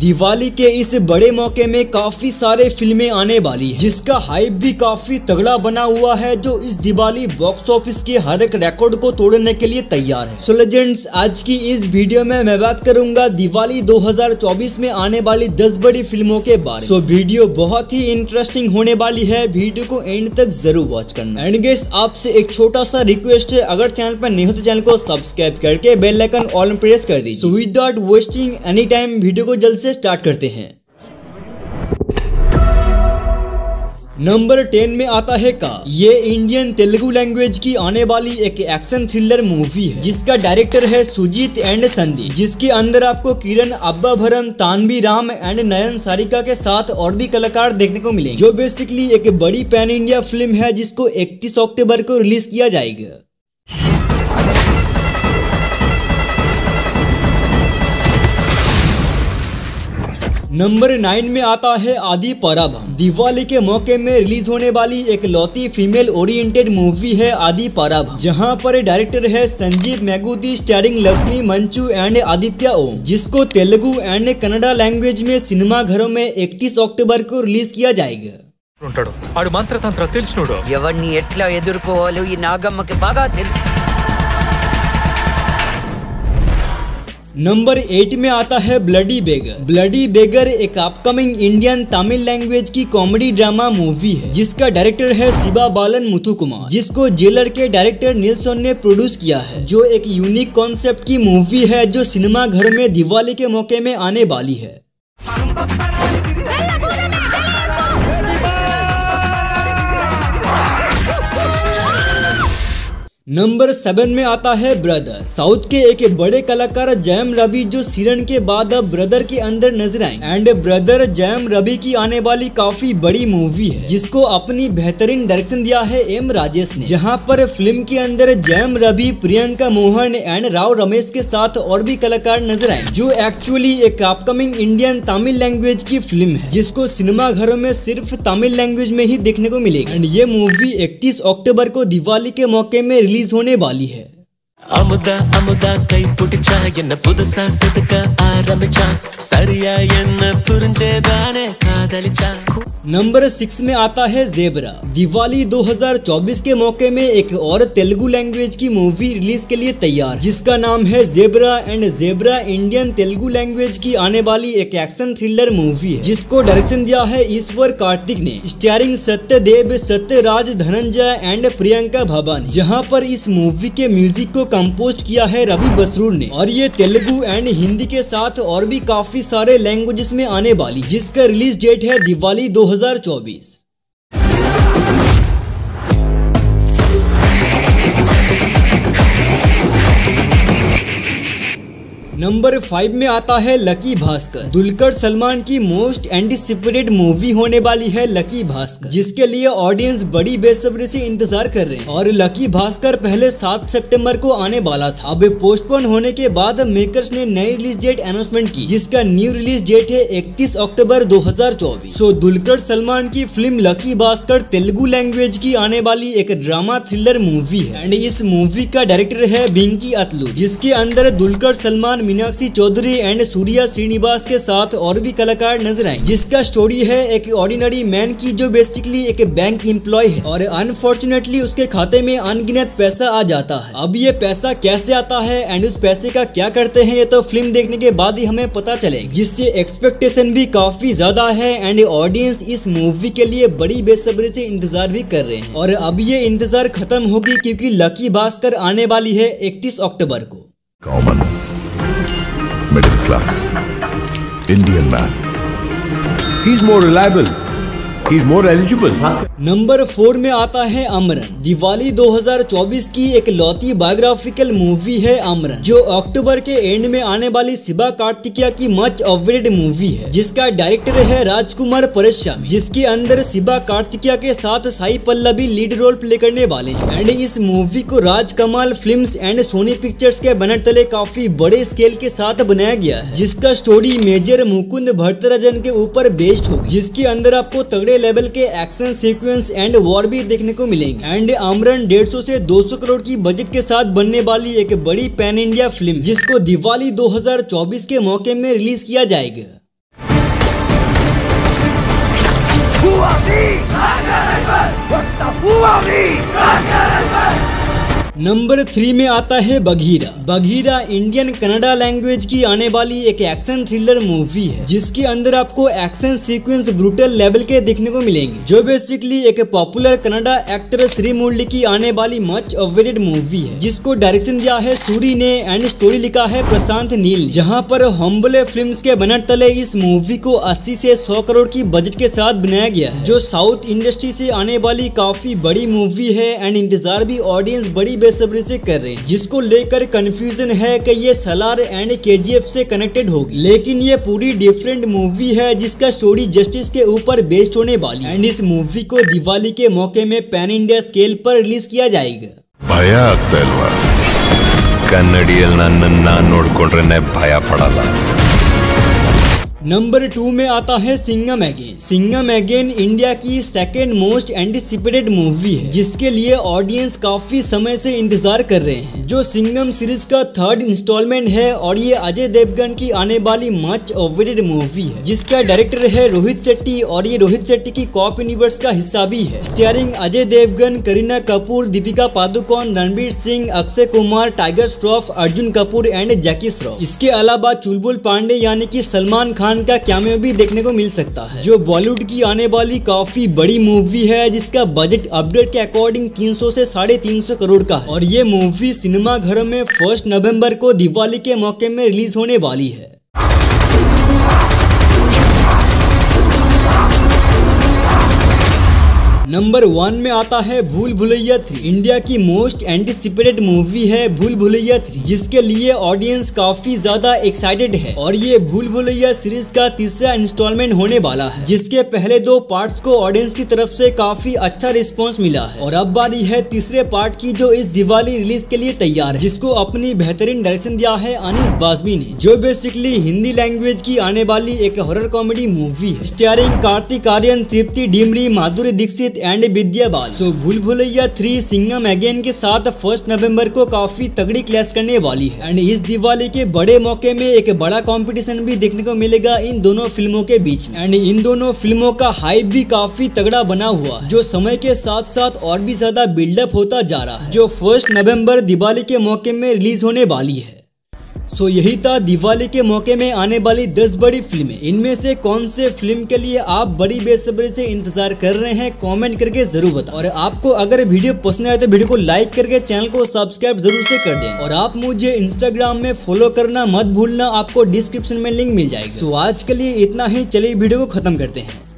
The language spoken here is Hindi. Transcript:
दिवाली के इस बड़े मौके में काफी सारे फिल्में आने वाली है, जिसका हाइप भी काफी तगड़ा बना हुआ है, जो इस दिवाली बॉक्स ऑफिस के हर एक रेकॉर्ड को तोड़ने के लिए तैयार है। सो लेजेंड्स, आज की इस वीडियो में मैं बात करूंगा दिवाली 2024 में आने वाली 10 बड़ी फिल्मों के बारे। सो वीडियो बहुत ही इंटरेस्टिंग होने वाली है, वीडियो को एंड तक जरूर वॉच करना। एंड गाइस, आपसे एक छोटा सा रिक्वेस्ट है, अगर चैनल पर नहीं हो तो चैनल को सब्सक्राइब करके बेल आइकन ऑल में प्रेस कर दीजिए। So without wasting any time video को जल्द से स्टार्ट करते हैं। नंबर 10 में आता है का। ये इंडियन तेलुगु लैंग्वेज की आने वाली एक एक्शन थ्रिलर मूवी है, जिसका डायरेक्टर है सुजीत एंड संदीप, जिसके अंदर आपको किरण अब्बाभरम, तानवी राम एंड नयन सारिका के साथ और भी कलाकार देखने को मिलेंगे, जो बेसिकली एक बड़ी पैन इंडिया फिल्म है, जिसको 31 अक्टूबर को रिलीज किया जाएगा। नंबर 9 में आता है आदिपुरवम। दिवाली के मौके में रिलीज होने वाली एक लौती फीमेल ओरिएंटेड मूवी है आदिपुरवम, जहां पर डायरेक्टर है संजीव मैगुडी, स्टारिंग लक्ष्मी मंचू एंड आदित्य ओम, जिसको तेलुगु एंड कन्नड़ा लैंग्वेज में सिनेमा घरों में 31 अक्टूबर को रिलीज किया जाएगा। नंबर 8 में आता है ब्लडी बेगर। ब्लडी बेगर एक अपकमिंग इंडियन तमिल लैंग्वेज की कॉमेडी ड्रामा मूवी है, जिसका डायरेक्टर है सिबा बालन मुथुकुमार, जिसको जेलर के डायरेक्टर नीलसन ने प्रोड्यूस किया है, जो एक यूनिक कॉन्सेप्ट की मूवी है, जो सिनेमा घर में दिवाली के मौके में आने वाली है। नंबर 7 में आता है ब्रदर। साउथ के एक बड़े कलाकार जयम रवि, जो सीरन के बाद अब ब्रदर के अंदर नजर आए। एंड ब्रदर जयम रवि की आने वाली काफी बड़ी मूवी है, जिसको अपनी बेहतरीन डायरेक्शन दिया है एम राजेश ने, जहां पर फिल्म के अंदर जयम रवि, प्रियंका मोहन एंड राव रमेश के साथ और भी कलाकार नजर आए, जो एक्चुअली एक अपकमिंग इंडियन तमिल लैंग्वेज की फिल्म है, जिसको सिनेमा घरों में सिर्फ तमिल लैंग्वेज में ही देखने को मिलेगी। एंड ये मूवी 31 अक्टूबर को दिवाली के मौके में रिलीज होने वाली है। अमुदा अमुदा कई पुटचा एन्न पुदसा सदका आरमचा सरिया एन्न पुरंजेदाने कादलिचा। नंबर 6 में आता है जेबरा। दिवाली 2024 के मौके में एक और तेलुगु लैंग्वेज की मूवी रिलीज के लिए तैयार, जिसका नाम है Zebra. And Zebra Indian Telugu language की आने वाली एक एक्शन थ्रिलर मूवी है, जिसको डायरेक्शन दिया है ईश्वर कार्तिक ने, स्टारिंग सत्यदेव, सत्यराज, धनंजय एंड प्रियंका भवन, जहाँ पर इस मूवी के म्यूजिक को कंपोज किया है रवि बसरूर ने। और ये तेलुगु एंड हिंदी के साथ और भी काफी सारे लैंग्वेजेस में आने वाली, जिसका रिलीज डेट है दिवाली 2024। नंबर 5 में आता है लकी भास्कर। दुलकर सलमान की मोस्ट एंटिसिपेटेड मूवी होने वाली है लकी भास्कर, जिसके लिए ऑडियंस बड़ी बेसब्री से इंतजार कर रहे हैं। और लकी भास्कर पहले 7 सितंबर को आने वाला था, अब पोस्टपोन होने के बाद मेकर्स ने नई रिलीज डेट अनाउंसमेंट की, जिसका न्यू रिलीज डेट है 31 अक्टूबर 2024। सो दुलकर सलमान की film lucky Bhaskar Telugu language की आने वाली एक ड्रामा थ्रिलर मूवी है। एंड इस मूवी का डायरेक्टर है बिंकी अतलू, जिसके अंदर दुलकर सलमान, मीनाक्षी चौधरी एंड सूर्या श्रीनिवास के साथ और भी कलाकार नजर आए, जिसका स्टोरी है एक ऑर्डिनरी मैन की, जो बेसिकली एक बैंक एम्प्लॉय है। और अनफॉर्चुनेटली उसके खाते में अनगिनत पैसा आ जाता है। अब ये पैसा कैसे आता है एंड उस पैसे का क्या करते हैं, ये तो फिल्म देखने के बाद ही हमें पता चले, जिससे एक्सपेक्टेशन भी काफी ज्यादा है। एंड ऑडियंस इस मूवी के लिए बड़ी बेसब्री से इंतजार भी कर रहे हैं। और अब ये इंतजार खत्म होगी, क्योंकि लकी भास्कर आने वाली है 31 अक्टूबर को। Middle class Indian man, he's more reliable, he's more eligible। Number 4 में आता है अमरन। दिवाली 2024 की एक लौती बायोग्राफिकल मूवी है अमरन, जो अक्टूबर के एंड में आने वाली शिवा कार्तिकेय की मच अवेटेड मूवी है, जिसका डायरेक्टर है राजकुमार परश्यामी, जिसके अंदर शिवा कार्तिकेय के साथ Sai Pallavi lead role play करने वाले हैं। एंड इस मूवी को Raj Kamal films and Sony pictures के बैनर तले काफी बड़े स्केल के साथ बनाया गया है, जिसका स्टोरी मेजर मुकुंद भट्टराजन के ऊपर बेस्ड होगी, जिसके अंदर आपको तगड़े लेवल के एक्शन सीक्वेंस एंड वॉर भी देखने को मिलेंगे। एंड आमरन 150 से 200 करोड़ की बजट के साथ बनने वाली एक बड़ी पैन इंडिया फिल्म, जिसको दिवाली 2024 के मौके में रिलीज किया जाएगा। नंबर 3 में आता है बघीरा। बघीरा इंडियन कन्नडा लैंग्वेज की आने वाली एक एक्शन थ्रिलर मूवी है जिसके अंदर आपको एक्शन सीक्वेंस ब्रूटल लेवल के देखने को मिलेंगे, जो बेसिकली एक पॉपुलर कन्नडा एक्टर श्रीमुरली की आने वाली मच अवेटेड मूवी है जिसको डायरेक्शन दिया है सूरी ने एंड स्टोरी लिखा है प्रशांत नील, जहाँ पर होम्बले फिल्म्स के बैनर तले इस मूवी को 80 से 100 करोड़ की बजट के साथ बनाया गया है, जो साउथ इंडस्ट्री से आने वाली काफी बड़ी मूवी है एंड इंतजार भी ऑडियंस बड़ी बेसब्री से कर रहे हैं, जिसको लेकर कंफ्यूजन है कि ये सलार एंड केजीएफ से कनेक्टेड होगी, लेकिन ये पूरी डिफरेंट मूवी है जिसका स्टोरी जस्टिस के ऊपर बेस्ड होने वाली एंड इस मूवी को दिवाली के मौके में पैन इंडिया स्केल पर रिलीज किया जाएगा। भया कन्नडियल भया पड़ाला। नंबर 2 में आता है Singham again. Singham again India की सेकेंड मोस्ट एंटिसिपेटेड मूवी है जिसके लिए ऑडियंस काफी समय से इंतजार कर रहे हैं, जो सिंघम सीरीज का 3rd इंस्टॉलमेंट है और ये अजय देवगन की आने वाली मच अवेटेड मूवी है जिसका डायरेक्टर है रोहित शेट्टी और ये रोहित शेट्टी की कॉप यूनिवर्स का हिस्सा भी है। Starring Ajay Devgn, Kareena Kapoor, Deepika Padukone, Ranveer Singh, Akshay Kumar, tiger Shroff, Arjun Kapoor and Jackie Shroff. इसके अलावा चुलबुल पांडे यानी की सलमान का कैमियो भी देखने को मिल सकता है, जो बॉलीवुड की आने वाली काफी बड़ी मूवी है जिसका बजट अपडेट के अकॉर्डिंग 300 से 350 करोड़ का है और ये मूवी सिनेमा घरों में 1 नवंबर को दिवाली के मौके में रिलीज होने वाली है। नंबर 1 में आता है भूल भुलैया 3। इंडिया की मोस्ट एंटिसिपेटेड मूवी है भूल भुलैया 3, जिसके लिए ऑडियंस काफी ज्यादा एक्साइटेड है और ये भूल भुलैया सीरीज का 3रा इंस्टॉलमेंट होने वाला है, जिसके पहले 2 पार्ट्स को ऑडियंस की तरफ से काफी अच्छा रिस्पांस मिला है और अब बारी है 3रे पार्ट की, जो इस दिवाली रिलीज के लिए तैयार है, जिसको अपनी बेहतरीन डायरेक्शन दिया है अनीस बाजमी ने, जो बेसिकली हिंदी लैंग्वेज की आने वाली एक हॉरर कॉमेडी मूवी है। Starring Kartik Aaryan, Triptii Dimri, Madhuri Dixit and Vidya Balan. So Bhool Bhulaiyaa 3 Singham again के साथ 1 नवंबर को काफी तगड़ी क्लैश करने वाली है एंड इस दिवाली के बड़े मौके में एक बड़ा कंपटीशन भी देखने को मिलेगा इन दोनों फिल्मों के बीच में एंड इन दोनों फिल्मों का हाइप भी काफी तगड़ा बना हुआ है, जो समय के साथ साथ और भी ज्यादा बिल्डअप होता जा रहा है, जो 1 नवंबर दिवाली के मौके में रिलीज होने वाली है। सो यही था दिवाली के मौके में आने वाली 10 बड़ी फिल्में। इनमें से कौन से फिल्म के लिए आप बड़ी बेसब्री से इंतजार कर रहे हैं कमेंट करके जरूर बताएं और आपको अगर वीडियो पसंद आए तो वीडियो को लाइक करके चैनल को सब्सक्राइब जरूर से कर दें और आप मुझे इंस्टाग्राम में फॉलो करना मत भूलना, आपको डिस्क्रिप्शन में लिंक मिल जाएगी। सो आज के लिए इतना ही, चलिए वीडियो को खत्म करते हैं।